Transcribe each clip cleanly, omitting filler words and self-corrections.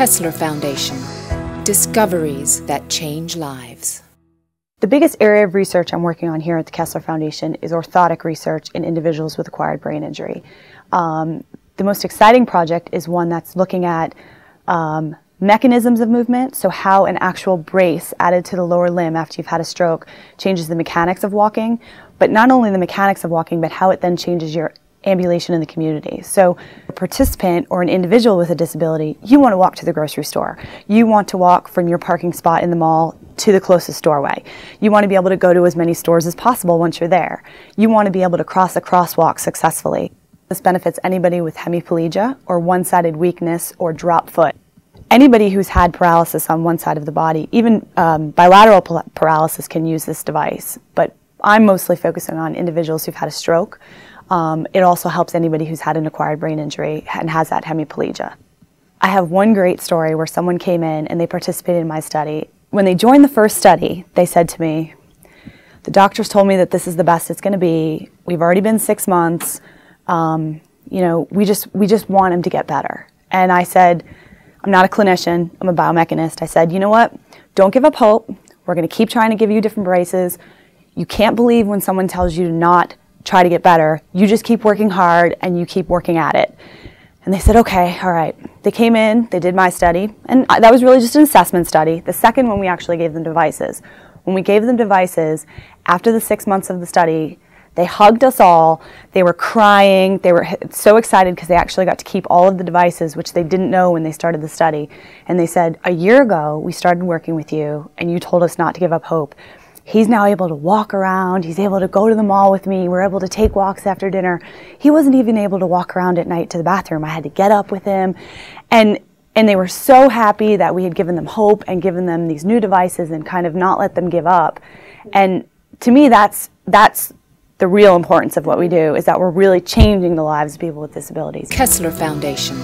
Kessler Foundation, discoveries that change lives. The biggest area of research I'm working on here at the Kessler Foundation is orthotic research in individuals with acquired brain injury. The most exciting project is one that's looking at mechanisms of movement, so how an actual brace added to the lower limb after you've had a stroke changes the mechanics of walking, but not only the mechanics of walking, but how it then changes your ambulation in the community. So a participant or an individual with a disability, you want to walk to the grocery store. You want to walk from your parking spot in the mall to the closest doorway. You want to be able to go to as many stores as possible once you're there. You want to be able to cross a crosswalk successfully. This benefits anybody with hemiplegia or one-sided weakness or drop foot. Anybody who's had paralysis on one side of the body, even bilateral paralysis, can use this device, but I'm mostly focusing on individuals who've had a stroke. It also helps anybody who's had an acquired brain injury and has that hemiplegia. I have one great story where someone came in and they participated in my study. When they joined the first study, they said to me, "The doctors told me that this is the best it's going to be. We've already been 6 months. You know, we just want him to get better." And I said, "I'm not a clinician. I'm a biomechanist." I said, "You know what? Don't give up hope. We're going to keep trying to give you different braces. You can't believe when someone tells you to not try to get better. You just keep working hard and you keep working at it." And they said, "Okay, all right." They came in, they did my study, and that was really just an assessment study. The second one, we actually gave them devices. When we gave them devices, after the 6 months of the study, they hugged us all. They were crying. They were so excited because they actually got to keep all of the devices, which they didn't know when they started the study. And they said, "A year ago, we started working with you, and you told us not to give up hope. He's now able to walk around. He's able to go to the mall with me. We're able to take walks after dinner. He wasn't even able to walk around at night to the bathroom. I had to get up with him." And they were so happy that we had given them hope and given them these new devices and kind of not let them give up. And to me, that's the real importance of what we do, is that we're really changing the lives of people with disabilities. Kessler Foundation,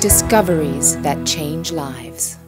discoveries that change lives.